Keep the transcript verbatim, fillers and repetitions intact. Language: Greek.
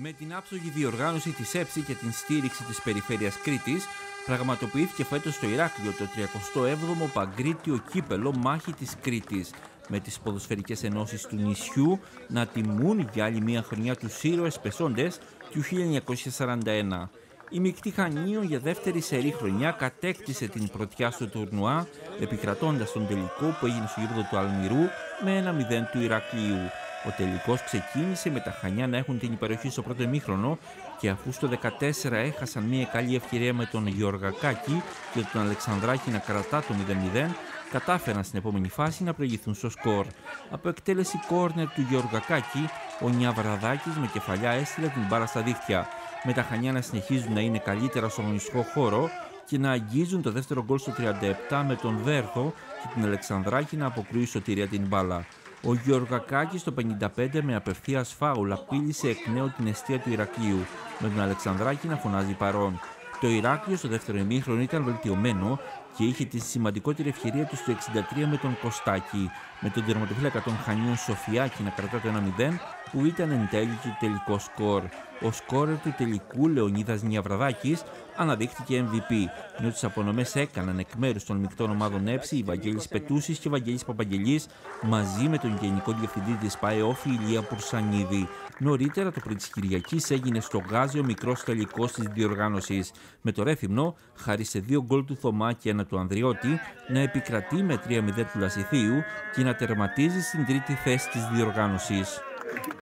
Με την άψογη διοργάνωση της ΕΠΣΗ και την στήριξη της Περιφέρειας Κρήτης, πραγματοποιήθηκε φέτος στο Ηράκλειο το τριακοστό έβδομο Παγκρήτιο Κύπελο Μάχη της Κρήτης, με τις ποδοσφαιρικές ενώσεις του νησιού να τιμούν για άλλη μία χρονιά τους ήρωες πεσόντες του χίλια εννιακόσια σαράντα ένα. Η μεικτή Χανίων για δεύτερη σερή χρονιά κατέκτησε την πρωτιά στο τουρνουά, επικρατώντας τον τελικό που έγινε στο γήπεδο του Αλμυρού με ένα μηδέν του Ηρακλείου. Ο τελικός ξεκίνησε με τα Χανιά να έχουν την υπεροχή στο πρώτο ημίχρονο και αφού στο δεκατέσσερα έχασαν μια καλή ευκαιρία με τον Γεωργακάκη και τον Αλεξανδράκη να κρατά το μηδέν μηδέν, κατάφεραν στην επόμενη φάση να προηγηθούν στο σκορ. Από εκτέλεση κόρνερ του Γεωργακάκη, ο Νιαβραδάκης με κεφαλιά έστειλε την μπάρα στα δίχτυα. Με τα Χανιά να συνεχίζουν να είναι καλύτερα στον αγωνιστικό χώρο και να αγγίζουν το δεύτερο γκολ στο τριάντα επτά με τον Βέρθο και την Αλεξανδράκη να αποκρούει σωτηρία την μπάλα. Ο Γεωργακάκης το πενήντα πέντε με απευθείας φάουλ απείλησε εκ νέου την εστία του Ηρακλείου, με τον Αλεξανδράκη να φωνάζει παρόν. Το Ηράκλειο στο δεύτερο ημίχρονο ήταν βελτιωμένο και είχε τη σημαντικότερη ευκαιρία του στο εξήντα τρία με τον Κωστάκη, με τον τερματοφύλακα των Χανίων Σοφιάκη να κρατά το ένα μηδέν που ήταν εν τέλει το τελικό σκορ. Ο σκόρερ του τελικού, Λεωνίδας Νιαβραδάκης, αναδείχθηκε εμ βι πι, ενώ τις απονομές έκαναν εκ μέρους των μεικτών ομάδων ΕΠΣΗ οι Βαγγέλης Πετούσης και Βαγγέλης Παπαγγελής, μαζί με τον Γενικό Διευθυντή της ΠΑΕΟΦ Ηλία Πουρσανίδη. Νωρίτερα το πρωί της Κυριακής έγινε στο Γκάζι ο μικρός τελικός της διοργάνωσης, με το Ρέθυμνο, χάρη σε δύο γκολ του Θωμά και ένα του Ανδριώτη, να επικρατεί με τρία μηδέν του Λασιθίου και να τερματίζει στην τρίτη θέση της διοργάνωσης.